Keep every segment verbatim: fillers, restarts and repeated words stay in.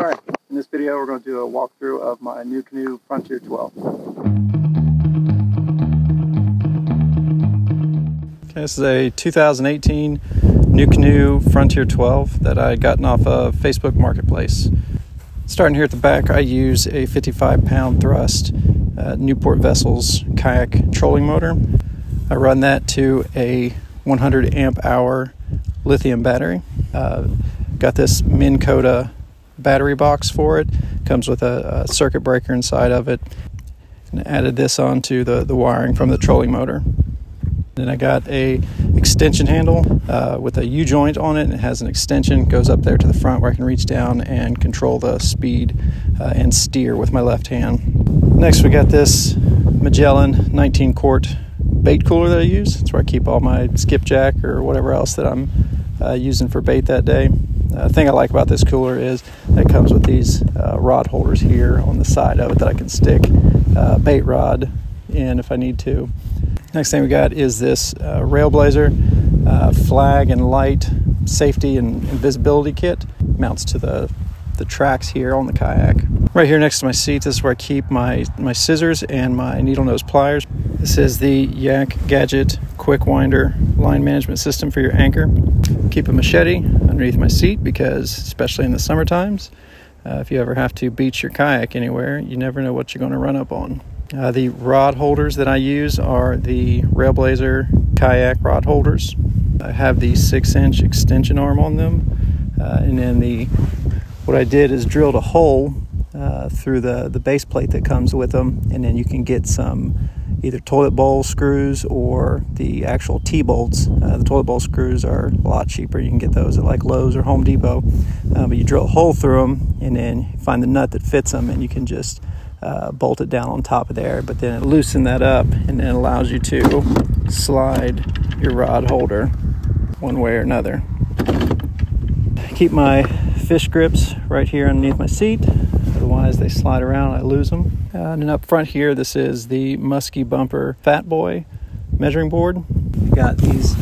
Alright, in this video we're going to do a walkthrough of my NuCanoe Frontier twelve. Okay, this is a two thousand eighteen NuCanoe Frontier twelve that I gotten off of Facebook Marketplace. Starting here at the back, I use a fifty-five pound thrust uh, Newport Vessels kayak trolling motor. I run that to a one hundred amp hour lithium battery. Uh, got this Minn Kota battery box for it. Comes with a, a circuit breaker inside of it, and added this onto the the wiring from the trolling motor. Then I got a extension handle uh, with a U-joint on it, and it has an extension, goes up there to the front where I can reach down and control the speed uh, and steer with my left hand. Next we got this Magellan nineteen quart bait cooler that I use. That's where I keep all my skipjack or whatever else that I'm uh, using for bait that day. Uh, the thing I like about this cooler is that it comes with these uh, rod holders here on the side of it that I can stick uh, bait rod in if I need to. Next thing we got is this uh, Railblazer uh, flag and light safety and visibility kit. Mounts to the, the tracks here on the kayak. Right here next to my seat, this is where I keep my, my scissors and my needle nose pliers. This is the Yak Gadget Quick Winder Line Management System for your anchor. Keep a machete underneath my seat because, especially in the summer times, uh, if you ever have to beach your kayak anywhere, you never know what you're going to run up on. Uh, the rod holders that I use are the Railblazer kayak rod holders. I have the six inch extension arm on them, uh, and then the what I did is drilled a hole uh, through the the base plate that comes with them, and then you can get some either toilet bowl screws or the actual T-bolts. Uh, the toilet bowl screws are a lot cheaper. You can get those at like Lowe's or Home Depot, uh, but you drill a hole through them and then find the nut that fits them, and you can just Uh, bolt it down on top of there, but then it loosens that up and then allows you to slide your rod holder one way or another. I keep my fish grips right here underneath my seat, otherwise they slide around and I lose them. Uh, and then up front here, this is the Muskie Bumper Fat Boy measuring board. You got these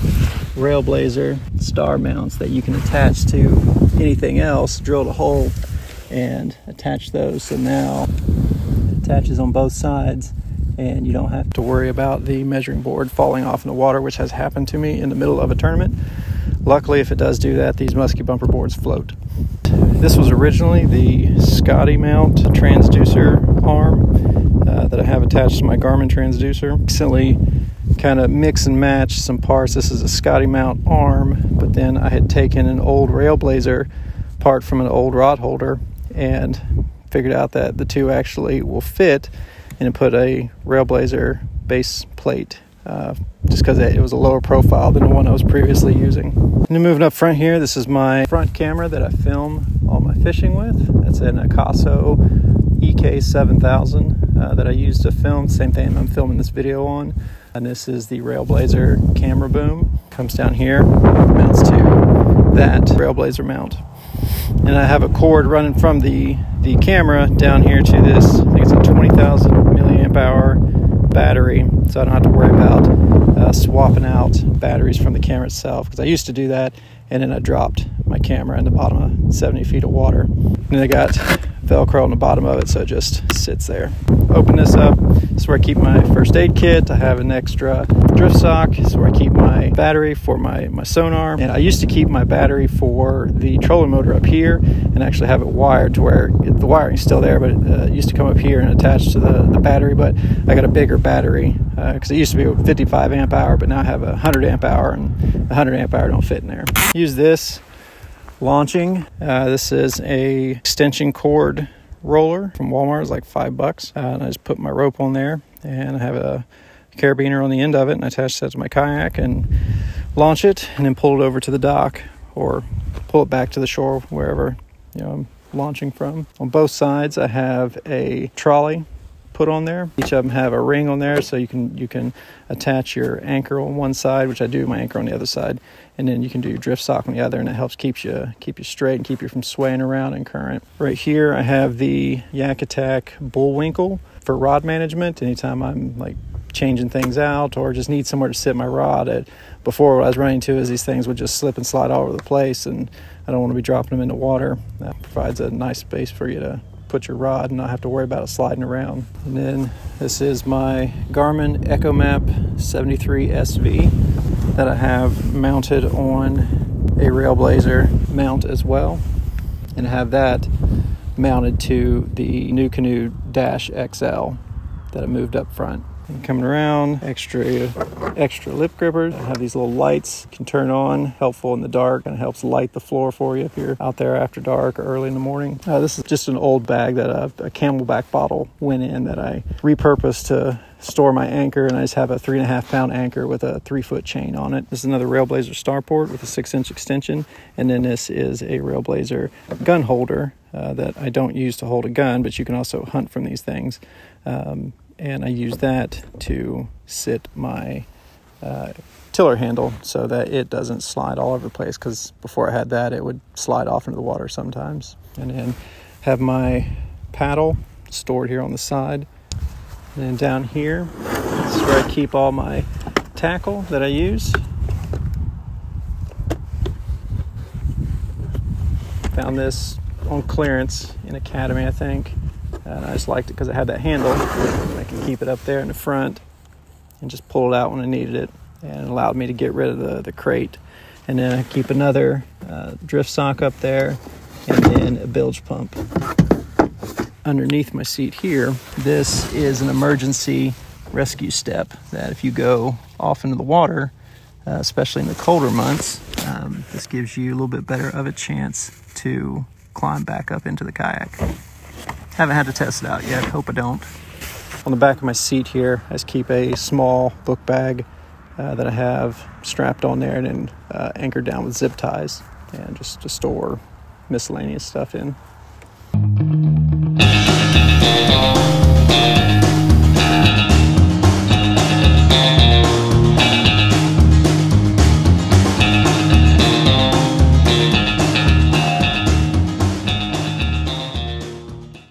Railblazer star mounts that you can attach to anything else, drilled a hole and attach those, so now attaches on both sides and you don't have to worry about the measuring board falling off in the water, which has happened to me in the middle of a tournament. Luckily, if it does do that, these Muskie Bumper boards float. This was originally the Scotty Mount transducer arm uh, that I have attached to my Garmin transducer. Recently kind of mix and match some parts. This is a Scotty Mount arm, but then I had taken an old Railblazer part from an old rod holder and figured out that the two actually will fit, and put a Railblazer base plate uh, just because it was a lower profile than the one I was previously using. And then moving up front here, this is my front camera that I film all my fishing with. That's an Akaso E K seven thousand uh, that I use to film. Same thing I'm filming this video on. And this is the Railblazer camera boom. Comes down here, mounts to that Railblazer mount. And I have a cord running from the, the camera down here to this, I think it's a twenty thousand milliamp hour battery, so I don't have to worry about uh, swapping out batteries from the camera itself, because I used to do that, and then I dropped my camera in the bottom of seventy feet of water. And then I got Velcro on the bottom of it, so it just sits there. Open this up. This is where I keep my first aid kit. I have an extra drift sock. This is where I keep my battery for my, my sonar. And I used to keep my battery for the trolling motor up here and actually have it wired to where it, the wiring's still there, but it uh, used to come up here and attach to the, the battery. But I got a bigger battery because uh, it used to be fifty-five amp hour, but now I have a one hundred amp hour, and one hundred amp hour don't fit in there. Use this launching. Uh, this is a extension cord roller from Walmart. It's like five bucks. Uh, and I just put my rope on there, and I have a carabiner on the end of it, and I attach that to my kayak and launch it, and then pull it over to the dock or pull it back to the shore, wherever, you know, I'm launching from. On both sides, I have a trolley put on there. Each of them have a ring on there, so you can you can attach your anchor on one side, which I do my anchor on the other side, and then you can do your drift sock on the other, and it helps keeps you keep you straight and keep you from swaying around in current. Right here I have the Yak Attack Bullwinkle for rod management. Anytime I'm like changing things out or just need somewhere to sit my rod at. Before, what I was running to is these things would just slip and slide all over the place, and I don't want to be dropping them into water. That provides a nice space for you to put your rod and not have to worry about it sliding around. And then this is my Garmin EchoMap seventy-three C V that I have mounted on a Railblazer mount as well, and I have that mounted to the NuCanoe dash X L that I moved up front. And coming around, extra extra lip grippers. I have these little lights you can turn on, helpful in the dark, and it helps light the floor for you if you're out there after dark or early in the morning. Uh, this is just an old bag that a, a Camelback bottle went in that I repurposed to store my anchor, and I just have a three and a half pound anchor with a three foot chain on it. This is another Railblazer Starport with a six inch extension, and then this is a Railblazer gun holder uh, that I don't use to hold a gun, but you can also hunt from these things. Um, and I use that to sit my uh, tiller handle so that it doesn't slide all over the place, because before I had that, it would slide off into the water sometimes. And then have my paddle stored here on the side. And then down here, this is where I keep all my tackle that I use. Found this on clearance in Academy, I think. And I just liked it because it had that handle, and I could keep it up there in the front and just pull it out when I needed it, and it allowed me to get rid of the, the crate. And then I keep another uh, drift sock up there, and then a bilge pump. Underneath my seat here, this is an emergency rescue step that if you go off into the water, uh, especially in the colder months, um, this gives you a little bit better of a chance to climb back up into the kayak. Haven't had to test it out yet, hope I don't. On the back of my seat here, I just keep a small book bag uh, that I have strapped on there and then uh, anchored down with zip ties, and just to store miscellaneous stuff in.